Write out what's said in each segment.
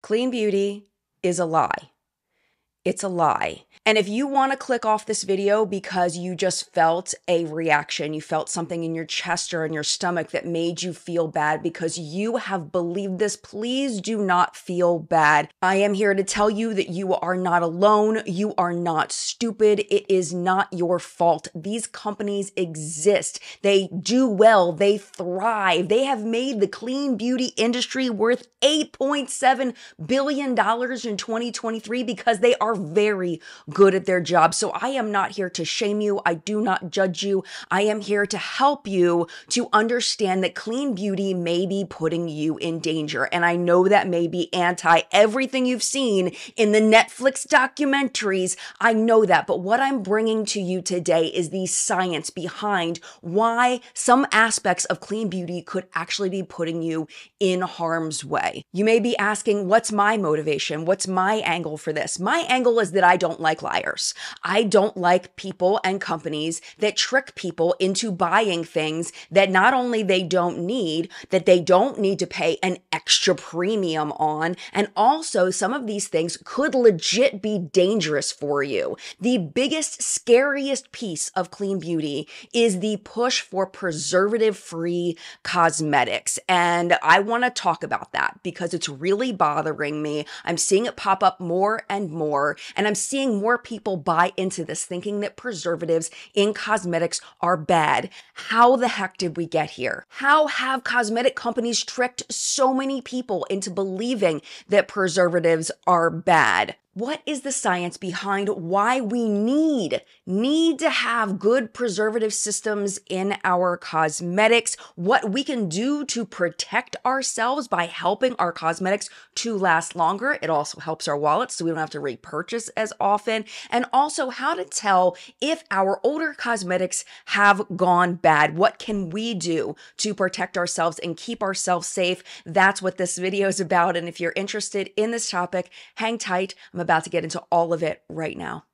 Clean beauty is a lie. It's a lie. And if you want to click off this video because you just felt a reaction, you felt something in your chest or in your stomach that made you feel bad because you have believed this, please do not feel bad. I am here to tell you that you are not alone. You are not stupid. It is not your fault. These companies exist. They do well. They thrive. They have made the clean beauty industry worth $8.7 billion in 2023 because they are very good at their job. So I am not here to shame you. I do not judge you. I am here to help you to understand that clean beauty may be putting you in danger. And I know that may be anti everything you've seen in the Netflix documentaries. I know that. But what I'm bringing to you today is the science behind why some aspects of clean beauty could actually be putting you in harm's way. You may be asking, what's my motivation? What's my angle for this? My angle is that I don't like liars. I don't like people and companies that trick people into buying things that not only they don't need, that they don't need to pay an extra premium on, and also some of these things could legit be dangerous for you. The biggest, scariest piece of clean beauty is the push for preservative-free cosmetics. And I want to talk about that because it's really bothering me. I'm seeing it pop up more and more, and I'm seeing more people buy into this, thinking that preservatives in cosmetics are bad. How the heck did we get here? How have cosmetic companies tricked so many people into believing that preservatives are bad? What is the science behind why we need to have good preservative systems in our cosmetics? What we can do to protect ourselves by helping our cosmetics to last longer. It also helps our wallets so we don't have to repurchase as often. And also how to tell if our older cosmetics have gone bad. What can we do to protect ourselves and keep ourselves safe? That's what this video is about. And if you're interested in this topic, hang tight. I'm about to get into all of it right now.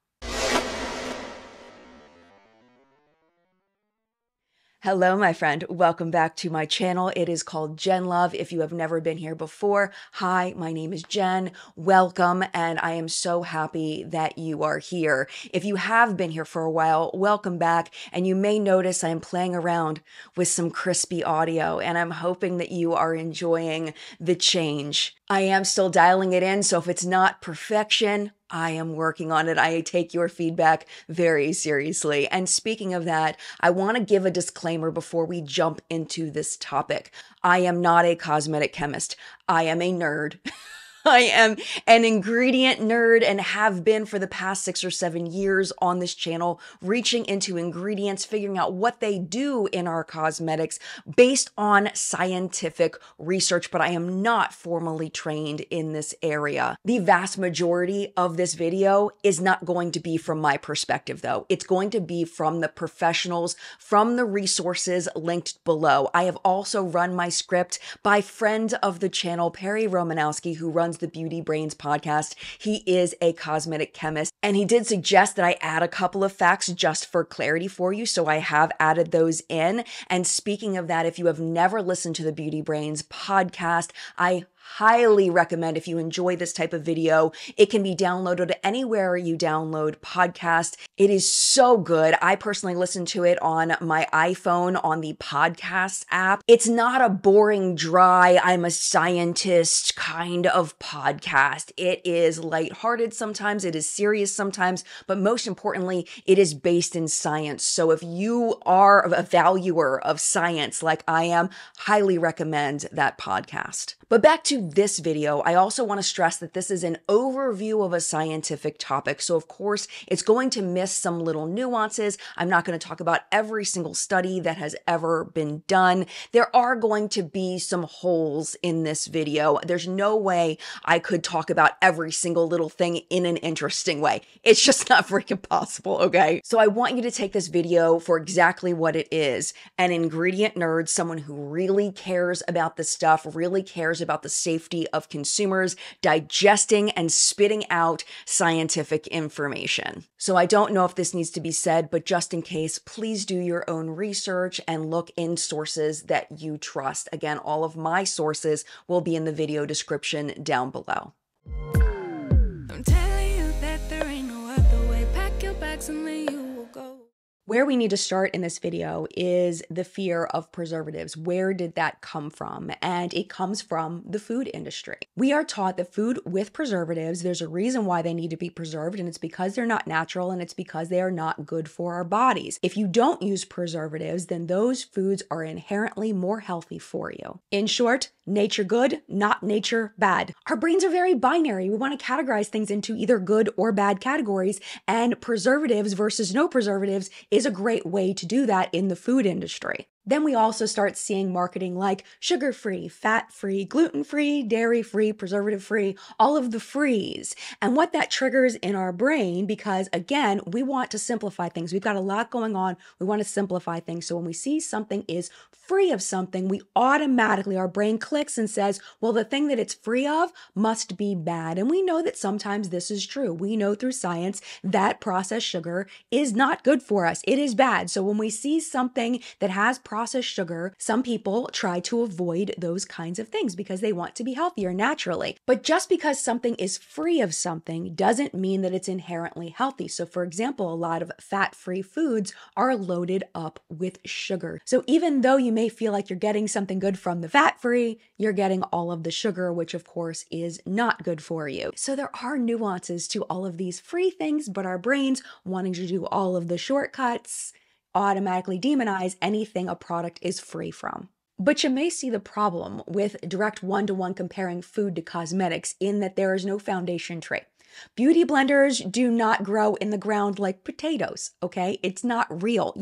Hello, my friend. Welcome back to my channel. It is called Jen Love. If you have never been here before, hi, my name is Jen. Welcome, and I am so happy that you are here. If you have been here for a while, welcome back. And you may notice I am playing around with some crispy audio, and I'm hoping that you are enjoying the change. I am still dialing it in, so if it's not perfection, I am working on it. I take your feedback very seriously. And speaking of that, I want to give a disclaimer before we jump into this topic. I am not a cosmetic chemist. I am a nerd. I am an ingredient nerd and have been for the past 6 or 7 years on this channel, reaching into ingredients, figuring out what they do in our cosmetics based on scientific research, but I am not formally trained in this area. The vast majority of this video is not going to be from my perspective, though. It's going to be from the professionals, from the resources linked below. I have also run my script by friend of the channel, Perry Romanowski, who runs The Beauty Brains podcast. He is a cosmetic chemist, and he did suggest that I add a couple of facts just for clarity for you. So I have added those in. And speaking of that, if you have never listened to The Beauty Brains podcast, I highly recommend if you enjoy this type of video. It can be downloaded anywhere you download podcasts. It is so good. I personally listen to it on my iPhone on the podcast app. It's not a boring, dry, I'm a scientist kind of podcast. It is lighthearted sometimes. It is serious sometimes. But most importantly, it is based in science. So if you are a valuer of science like I am, highly recommend that podcast. But back to this video, I also want to stress that this is an overview of a scientific topic. So of course, it's going to miss some little nuances. I'm not going to talk about every single study that has ever been done. There are going to be some holes in this video. There's no way I could talk about every single little thing in an interesting way. It's just not freaking possible, okay? So I want you to take this video for exactly what it is, an ingredient nerd, someone who really cares about this stuff, really cares cares about the safety of consumers digesting and spitting out scientific information. So I don't know if this needs to be said, but just in case, please do your own research and look in sources that you trust. Again, all of my sources will be in the video description down below. Where we need to start in this video is the fear of preservatives. Where did that come from? And it comes from the food industry. We are taught that food with preservatives, there's a reason why they need to be preserved, and it's because they're not natural, and it's because they are not good for our bodies. If you don't use preservatives, then those foods are inherently more healthy for you. In short, nature good, not nature bad. Our brains are very binary. We want to categorize things into either good or bad categories, and preservatives versus no preservatives is a great way to do that in the food industry. Then we also start seeing marketing like sugar-free, fat-free, gluten-free, dairy-free, preservative-free, all of the frees. And what that triggers in our brain, because again, we want to simplify things. We've got a lot going on. We want to simplify things. So when we see something is free of something, we automatically, our brain clicks and says, well, the thing that it's free of must be bad. And we know that sometimes this is true. We know through science that processed sugar is not good for us. It is bad. So when we see something that has processed sugar, some people try to avoid those kinds of things because they want to be healthier naturally. But just because something is free of something doesn't mean that it's inherently healthy. So for example, a lot of fat-free foods are loaded up with sugar. So even though you may feel like you're getting something good from the fat-free, you're getting all of the sugar, which of course is not good for you. So there are nuances to all of these free things, but our brains, wanting to do all of the shortcuts, automatically demonize anything a product is free from. But you may see the problem with direct one-to-one comparing food to cosmetics in that there is no foundation trait. Beauty blenders do not grow in the ground like potatoes, okay? It's not real.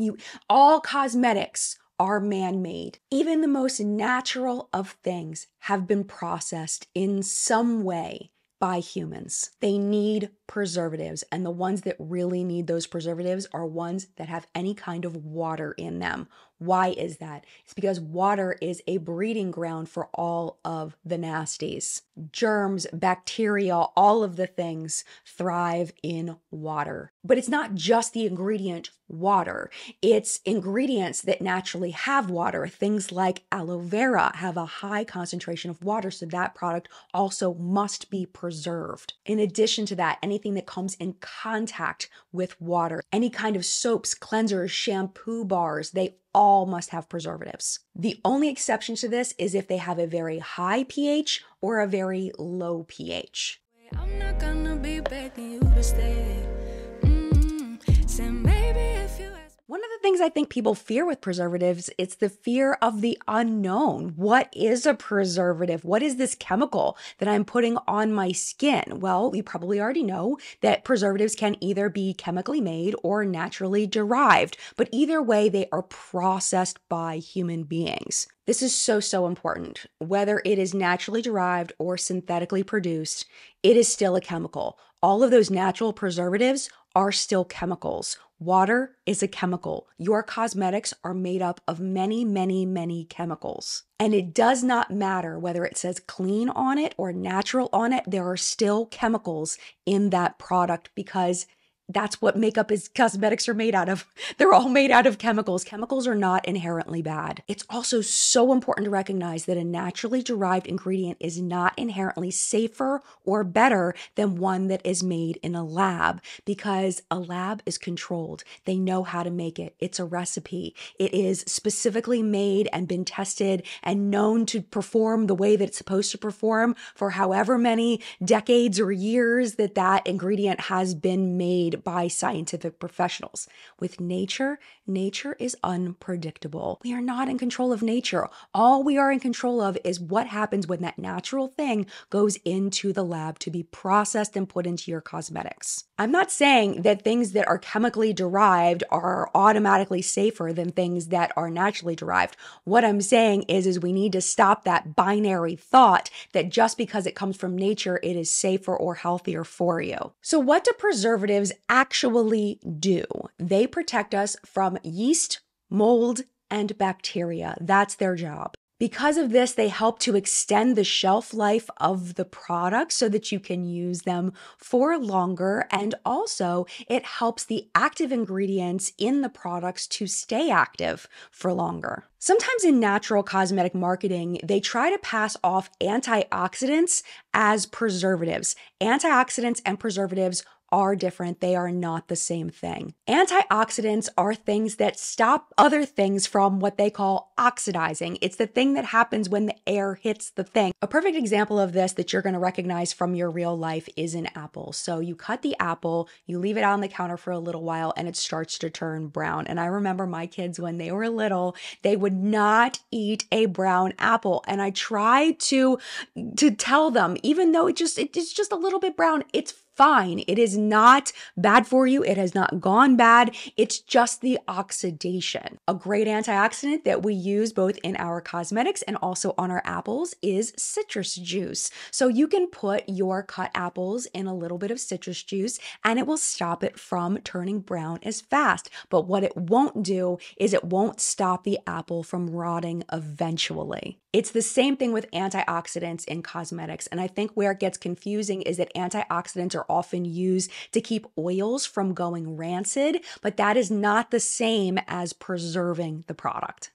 All cosmetics are man-made. Even the most natural of things have been processed in some way by humans. They need preservatives, and the ones that really need those preservatives are ones that have any kind of water in them. Why is that? It's because water is a breeding ground for all of the nasties. Germs, bacteria, all of the things thrive in water. But it's not just the ingredient water. It's ingredients that naturally have water. Things like aloe vera have a high concentration of water, so that product also must be preserved. In addition to that, anything that comes in contact with water, any kind of soaps, cleansers, shampoo bars, they all must have preservatives. The only exception to this is if they have a very high pH or a very low pH. I'm not gonna be begging you to stay. One of the things I think people fear with preservatives, it's the fear of the unknown. What is a preservative? What is this chemical that I'm putting on my skin? Well, you probably already know that preservatives can either be chemically made or naturally derived, but either way, they are processed by human beings. This is so, so important. Whether it is naturally derived or synthetically produced, it is still a chemical. All of those natural preservatives are still chemicals. Water is a chemical. Your cosmetics are made up of many, many, many chemicals. And it does not matter whether it says clean on it or natural on it, there are still chemicals in that product because that's what makeup is, cosmetics are made out of. They're all made out of chemicals. Chemicals are not inherently bad. It's also so important to recognize that a naturally derived ingredient is not inherently safer or better than one that is made in a lab because a lab is controlled. They know how to make it. It's a recipe. It is specifically made and been tested and known to perform the way that it's supposed to perform for however many decades or years that that ingredient has been made by scientific professionals. With nature, nature is unpredictable. We are not in control of nature. All we are in control of is what happens when that natural thing goes into the lab to be processed and put into your cosmetics. I'm not saying that things that are chemically derived are automatically safer than things that are naturally derived. What I'm saying is we need to stop that binary thought that just because it comes from nature, it is safer or healthier for you. So what do preservatives actually do? They protect us from yeast, mold, and bacteria. That's their job. Because of this, they help to extend the shelf life of the product so that you can use them for longer, and also it helps the active ingredients in the products to stay active for longer. Sometimes in natural cosmetic marketing, they try to pass off antioxidants as preservatives. Antioxidants and preservatives are different. They are not the same thing. Antioxidants are things that stop other things from what they call oxidizing. It's the thing that happens when the air hits the thing. A perfect example of this that you're going to recognize from your real life is an apple. So you cut the apple, you leave it on the counter for a little while, and it starts to turn brown. And I remember my kids when they were little, they would not eat a brown apple. And I tried to tell them, even though it's just a little bit brown, it's fine. It is not bad for you. It has not gone bad. It's just the oxidation. A great antioxidant that we use both in our cosmetics and also on our apples is citrus juice. So you can put your cut apples in a little bit of citrus juice and it will stop it from turning brown as fast. But what it won't do is it won't stop the apple from rotting eventually. It's the same thing with antioxidants in cosmetics. And I think where it gets confusing is that antioxidants are often used to keep oils from going rancid, but that is not the same as preserving the product.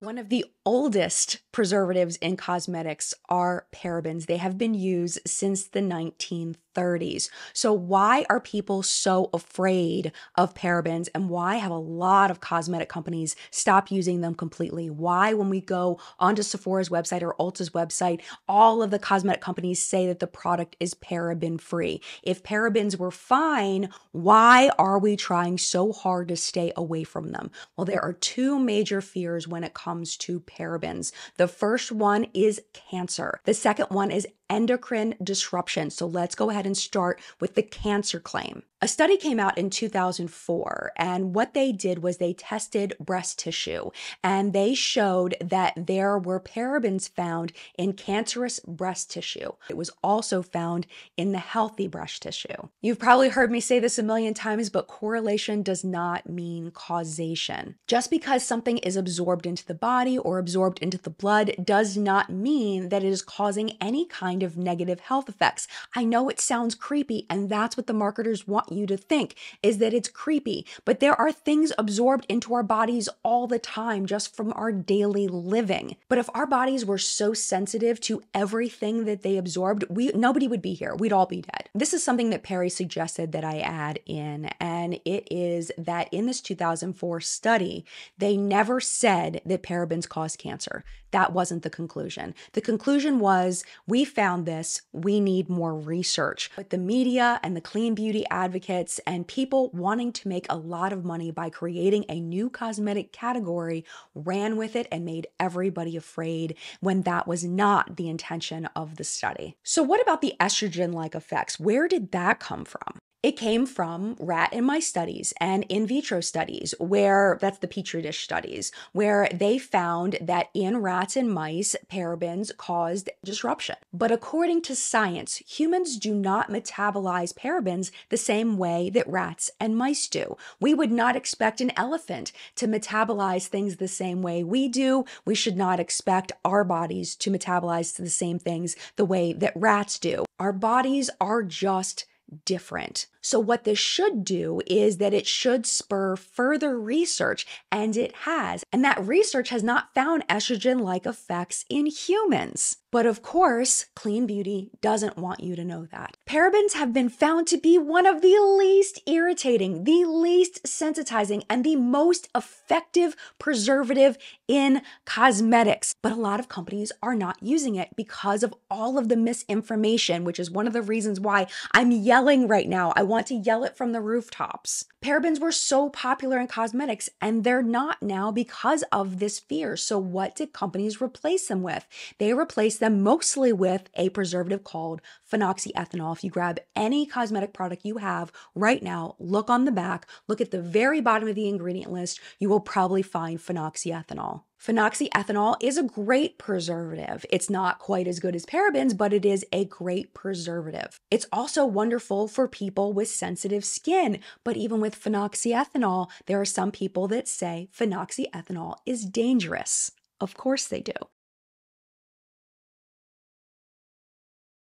One of the oldest preservatives in cosmetics are parabens. They have been used since the 1930s. So why are people so afraid of parabens, and why have a lot of cosmetic companies stop using them completely? Why, when we go onto Sephora's website or Ulta's website, all of the cosmetic companies say that the product is paraben free? If parabens were fine, why are we trying so hard to stay away from them? Well, there are two major fears when it comes to parabens. The first one is cancer. The second one is endocrine disruption. So let's go ahead and start with the cancer claim. A study came out in 2004, and what they did was they tested breast tissue, and they showed that there were parabens found in cancerous breast tissue. It was also found in the healthy breast tissue. You've probably heard me say this a million times, but correlation does not mean causation. Just because something is absorbed into the body or absorbed into the blood does not mean that it is causing any kind of negative health effects. I know it sounds creepy, and that's what the marketers want you to think, is that it's creepy, but there are things absorbed into our bodies all the time just from our daily living. But if our bodies were so sensitive to everything that they absorbed, nobody would be here. We'd all be dead. This is something that Perry suggested that I add in, and it is that in this 2004 study, they never said that parabens cause cancer. That wasn't the conclusion. The conclusion was, we found this, we need more research. But the media and the clean beauty advocates and people wanting to make a lot of money by creating a new cosmetic category ran with it and made everybody afraid when that was not the intention of the study. So what about the estrogen-like effects? Where did that come from? It came from rat and mice studies and in vitro studies, where that's the petri dish studies, where they found that in rats and mice, parabens caused disruption. But according to science, humans do not metabolize parabens the same way that rats and mice do. We would not expect an elephant to metabolize things the same way we do. We should not expect our bodies to metabolize the same things the way that rats do. Our bodies are just different. So what this should do is that it should spur further research, and it has. And that research has not found estrogen-like effects in humans. But of course, clean beauty doesn't want you to know that. Parabens have been found to be one of the least irritating, the least sensitizing, and the most effective preservative in cosmetics. But a lot of companies are not using it because of all of the misinformation, which is one of the reasons why I'm yelling right now. I want to yell it from the rooftops. Parabens were so popular in cosmetics, and they're not now because of this fear. So what did companies replace them with? They replaced them mostly with a preservative called phenoxyethanol. If you grab any cosmetic product you have right now, look on the back, look at the very bottom of the ingredient list, you will probably find phenoxyethanol. Phenoxyethanol is a great preservative. It's not quite as good as parabens, but it is a great preservative. It's also wonderful for people with sensitive skin, but even with phenoxyethanol, there are some people that say phenoxyethanol is dangerous. Of course they do.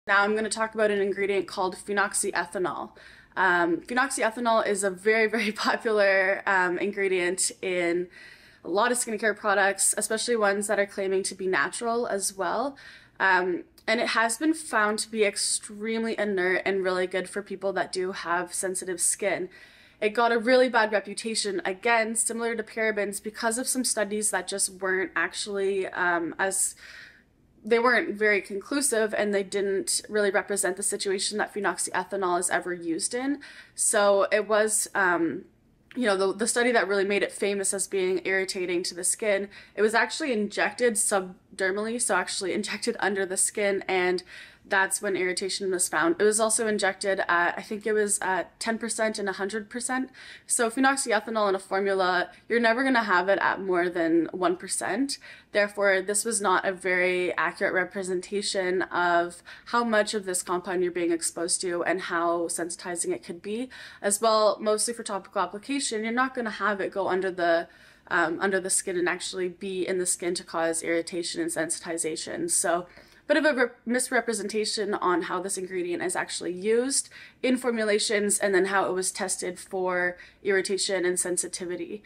Now I'm going to talk about an ingredient called phenoxyethanol. Phenoxyethanol is a very, very popular ingredient in a lot of skincare products, especially ones that are claiming to be natural as well. And it has been found to be extremely inert and really good for people that do have sensitive skin. It got a really bad reputation, again, similar to parabens, because of some studies that just weren't actually they weren't very conclusive, and they didn't really represent the situation that phenoxyethanol is ever used in. So it was, you know, the study that really made it famous as being irritating to the skin, it was actually injected subdermally, so actually injected under the skin, and that's when irritation was found. It was also injected at, I think it was at 10% and 100%. So phenoxyethanol in a formula, you're never going to have it at more than 1%. Therefore, this was not a very accurate representation of how much of this compound you're being exposed to and how sensitizing it could be. As well, mostly for topical application, you're not going to have it go under the skin and actually be in the skin to cause irritation and sensitization. So bit of a misrepresentation on how this ingredient is actually used in formulations and then how it was tested for irritation and sensitivity.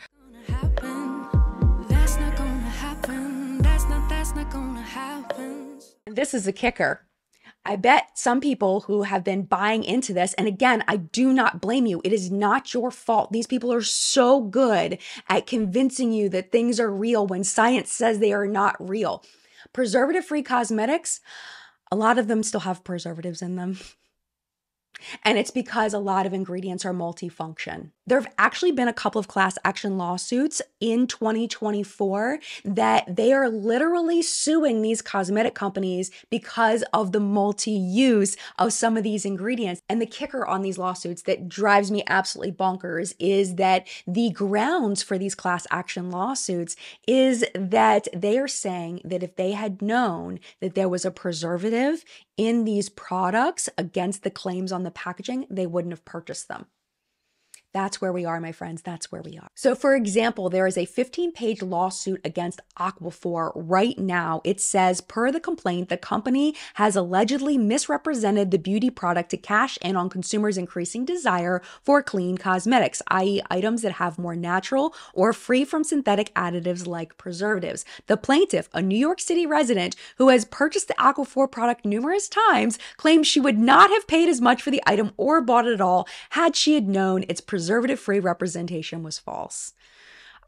This is a kicker. I bet some people who have been buying into this, and again, I do not blame you. It is not your fault. These people are so good at convincing you that things are real when science says they are not real. Preservative-free cosmetics, a lot of them still have preservatives in them. And it's because a lot of ingredients are multifunction. There have actually been a couple of class action lawsuits in 2024 that they are literally suing these cosmetic companies because of the multi-use of some of these ingredients. And the kicker on these lawsuits that drives me absolutely bonkers is that the grounds for these class action lawsuits is that they are saying that if they had known that there was a preservative in these products against the claims on the packaging, they wouldn't have purchased them. That's where we are, my friends. That's where we are. So for example, there is a 15-page lawsuit against Aquaphor right now. It says, per the complaint, the company has allegedly misrepresented the beauty product to cash in on consumers' increasing desire for clean cosmetics, i.e. items that have more natural or free from synthetic additives like preservatives. The plaintiff, a New York City resident who has purchased the Aquaphor product numerous times, claims she would not have paid as much for the item or bought it at all had she had known its preservative-free representation was false.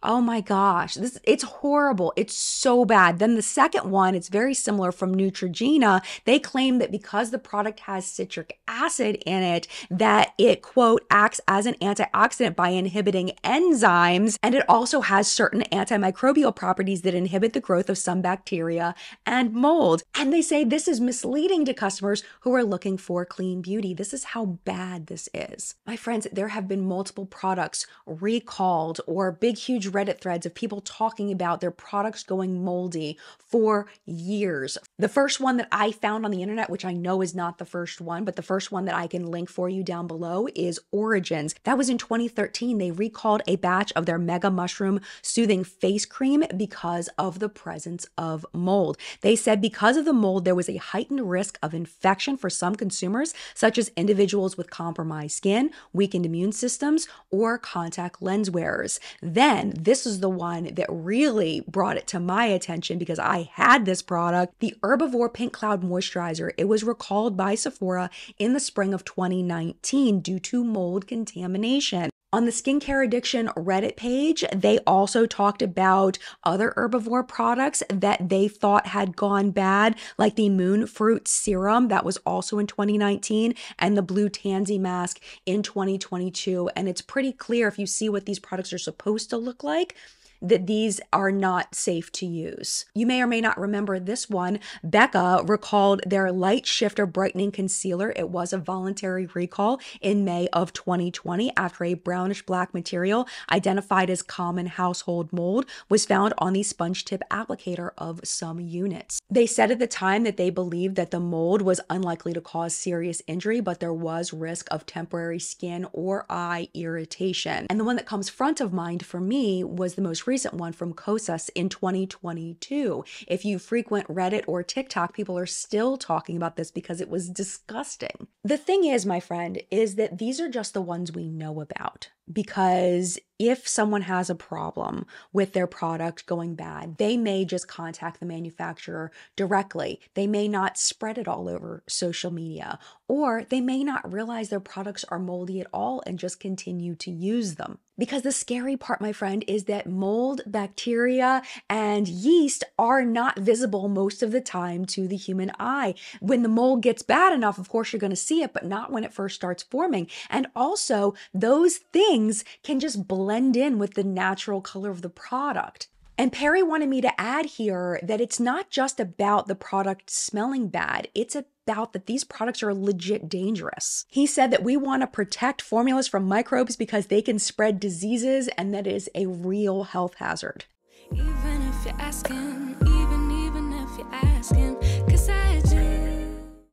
Oh my gosh, it's horrible. It's so bad. Then the second one, it's very similar from Neutrogena. They claim that because the product has citric acid in it, that it, quote, acts as an antioxidant by inhibiting enzymes, and it also has certain antimicrobial properties that inhibit the growth of some bacteria and mold. And they say this is misleading to customers who are looking for clean beauty. This is how bad this is. My friends, there have been multiple products recalled or big, huge Reddit threads of people talking about their products going moldy for years. The first one that I found on the internet, which I know is not the first one, but the first one that I can link for you down below is Origins. That was in 2013. They recalled a batch of their Mega Mushroom Soothing Face Cream because of the presence of mold. They said because of the mold, there was a heightened risk of infection for some consumers, such as individuals with compromised skin, weakened immune systems, or contact lens wearers. Then, this is the one that really brought it to my attention because I had this product, the Herbivore Pink Cloud Moisturizer. It was recalled by Sephora in the spring of 2019 due to mold contamination. On the Skincare Addiction Reddit page, they also talked about other Herbivore products that they thought had gone bad, like the Moon Fruit Serum, that was also in 2019, and the Blue Tansy Mask in 2022. And it's pretty clear if you see what these products are supposed to look like, that these are not safe to use. You may or may not remember this one. Becca recalled their Light Shifter Brightening Concealer. It was a voluntary recall in May of 2020 after a brownish black material identified as common household mold was found on the sponge tip applicator of some units. They said at the time that they believed that the mold was unlikely to cause serious injury, but there was risk of temporary skin or eye irritation. And the one that comes front of mind for me was the most recent one from Kosas in 2022. If you frequent Reddit or TikTok, people are still talking about this because it was disgusting. The thing is, my friend, is that these are just the ones we know about. Because if someone has a problem with their product going bad, they may just contact the manufacturer directly. They may not spread it all over social media, or they may not realize their products are moldy at all and just continue to use them. Because the scary part, my friend, is that mold, bacteria, and yeast are not visible most of the time to the human eye. When the mold gets bad enough, of course, you're going to see it, but not when it first starts forming. And also, those things can just blend in with the natural color of the product. And Perry wanted me to add here that it's not just about the product smelling bad. It's about that these products are legit dangerous. He said that we want to protect formulas from microbes because they can spread diseases, and that is a real health hazard. Even if you're asking, even if you're asking, 'cause I do.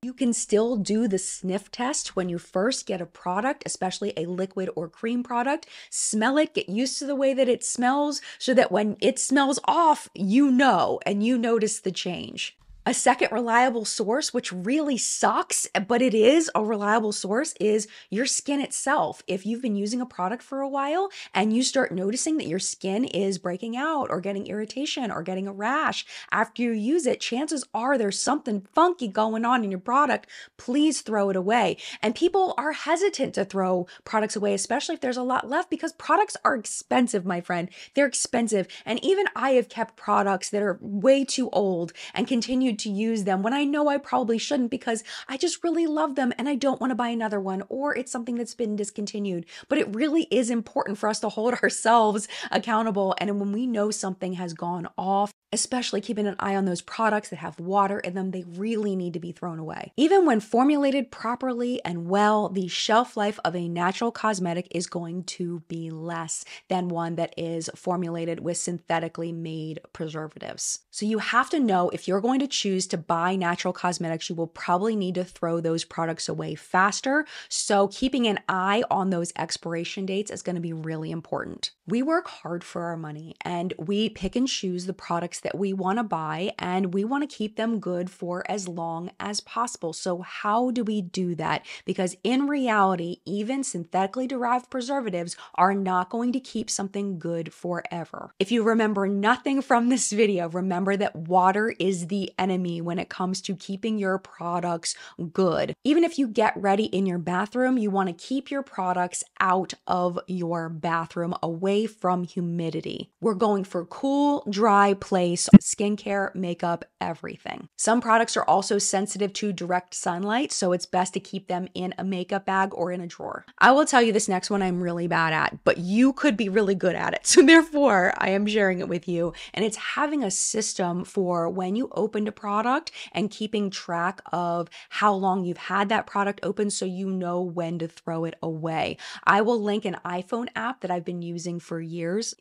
You can still do the sniff test when you first get a product, especially a liquid or cream product. Smell it, get used to the way that it smells so that when it smells off, you know, and you notice the change. A second reliable source, which really sucks, but it is a reliable source, is your skin itself. If you've been using a product for a while and you start noticing that your skin is breaking out or getting irritation or getting a rash after you use it, chances are there's something funky going on in your product. Please throw it away. And people are hesitant to throw products away, especially if there's a lot left, because products are expensive, my friend. They're expensive. And even I have kept products that are way too old and continued to use them when I know I probably shouldn't, because I just really love them and I don't want to buy another one, or it's something that's been discontinued. But it really is important for us to hold ourselves accountable. And when we know something has gone off, especially keeping an eye on those products that have water in them, they really need to be thrown away. Even when formulated properly and well, the shelf life of a natural cosmetic is going to be less than one that is formulated with synthetically made preservatives. So you have to know, if you're going to choose to buy natural cosmetics, you will probably need to throw those products away faster. So keeping an eye on those expiration dates is going to be really important. We work hard for our money and we pick and choose the products that we want to buy, and we want to keep them good for as long as possible. So how do we do that? Because in reality, even synthetically derived preservatives are not going to keep something good forever. If you remember nothing from this video, remember that water is the enemy when it comes to keeping your products good. Even if you get ready in your bathroom, you want to keep your products out of your bathroom, away from humidity. We're going for cool, dry places. Skincare, makeup, everything. Some products are also sensitive to direct sunlight, so it's best to keep them in a makeup bag or in a drawer. I will tell you this next one I'm really bad at, but you could be really good at it. So therefore, I am sharing it with you. And it's having a system for when you opened a product and keeping track of how long you've had that product open so you know when to throw it away. I will link an iPhone app that I've been using for years.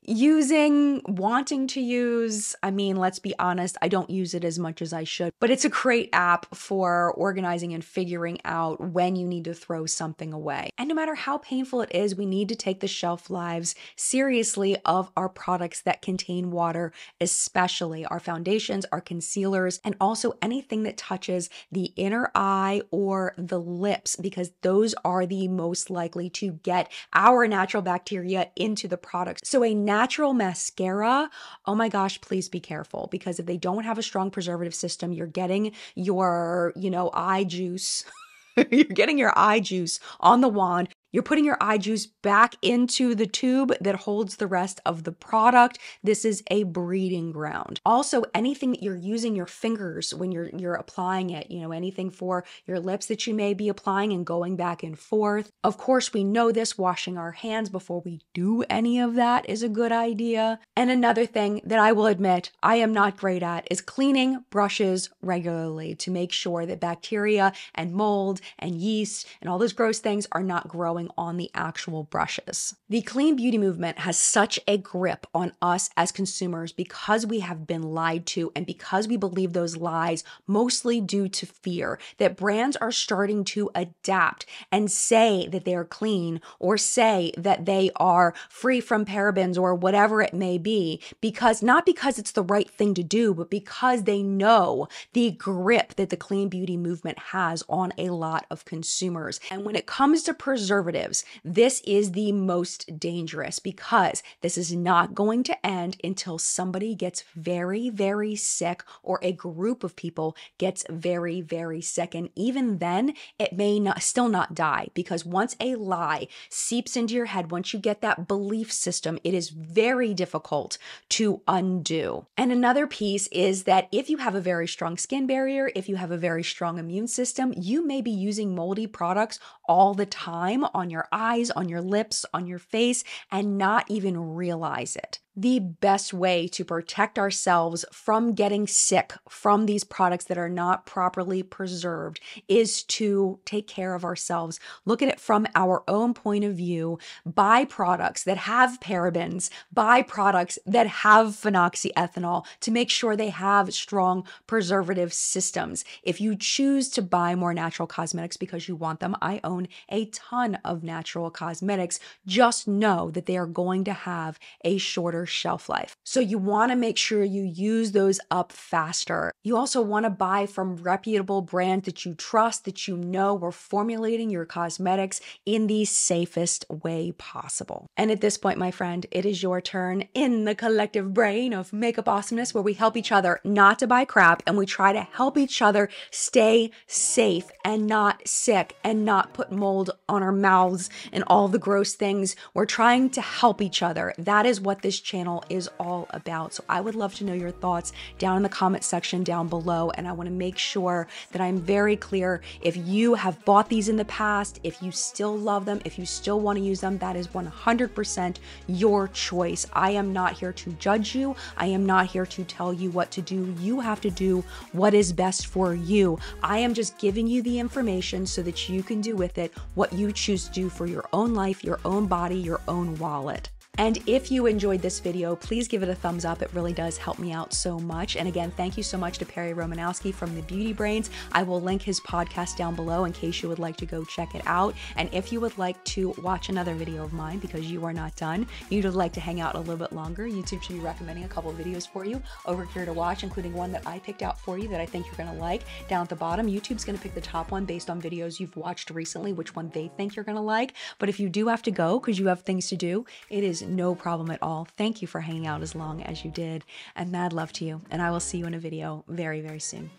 Wanting to use, I mean, let's be honest, I don't use it as much as I should, but it's a great app for organizing and figuring out when you need to throw something away. And no matter how painful it is, we need to take the shelf lives seriously of our products that contain water, especially our foundations, our concealers, and also anything that touches the inner eye or the lips, because those are the most likely to get our natural bacteria into the product. So a natural mascara, oh my gosh, please be careful, because if they don't have a strong preservative system, you're getting your, eye juice. You're getting your eye juice on the wand. You're putting your eye juice back into the tube that holds the rest of the product. This is a breeding ground. Also, anything that you're using your fingers when you're applying it, you know, anything for your lips that you may be applying and going back and forth. Of course, we know this, washing our hands before we do any of that is a good idea. And another thing that I will admit I am not great at is cleaning brushes regularly to make sure that bacteria and mold and yeast and all those gross things are not growing on the actual brushes. The clean beauty movement has such a grip on us as consumers because we have been lied to and because we believe those lies mostly due to fear, that brands are starting to adapt and say that they are clean or say that they are free from parabens or whatever it may be, because not because it's the right thing to do, but because they know the grip that the clean beauty movement has on a lot of consumers. And when it comes to preservatives, this is the most dangerous, because this is not going to end until somebody gets very, very sick or a group of people gets very, very sick. And even then, it may not still not die, because once a lie seeps into your head, once you get that belief system, it is very difficult to undo. And another piece is that if you have a very strong skin barrier, if you have a very strong immune system, you may be using moldy products all the time on your eyes, on your lips, on your face, and not even realize it. The best way to protect ourselves from getting sick from these products that are not properly preserved is to take care of ourselves. Look at it from our own point of view. Buy products that have parabens, buy products that have phenoxyethanol to make sure they have strong preservative systems. If you choose to buy more natural cosmetics because you want them, I own a ton of natural cosmetics, just know that they are going to have a shorter shelf life. So you want to make sure you use those up faster. You also want to buy from reputable brands that you trust, that you know we're formulating your cosmetics in the safest way possible. And at this point, my friend, it is your turn in the collective brain of makeup awesomeness, where we help each other not to buy crap, and we try to help each other stay safe and not sick and not put mold on our mouths and all the gross things. We're trying to help each other. That is what this channel is all about. So I would love to know your thoughts down in the comment section down below, and I want to make sure that I'm very clear. If you have bought these in the past, if you still love them, if you still want to use them, that is 100% your choice. I am not here to judge you. I am not here to tell you what to do. You have to do what is best for you. I am just giving you the information so that you can do with it what you choose to do for your own life, your own body, your own wallet. And if you enjoyed this video, please give it a thumbs up. It really does help me out so much. And again, thank you so much to Perry Romanowski from The Beauty Brains. I will link his podcast down below in case you would like to go check it out. And if you would like to watch another video of mine, because you are not done, you'd like to hang out a little bit longer, YouTube should be recommending a couple of videos for you over here to watch, including one that I picked out for you that I think you're gonna like. Down at the bottom, YouTube's gonna pick the top one based on videos you've watched recently, which one they think you're gonna like. But if you do have to go, because you have things to do, it is no problem at all. Thank you for hanging out as long as you did, and mad love to you, and I will see you in a video very, very soon.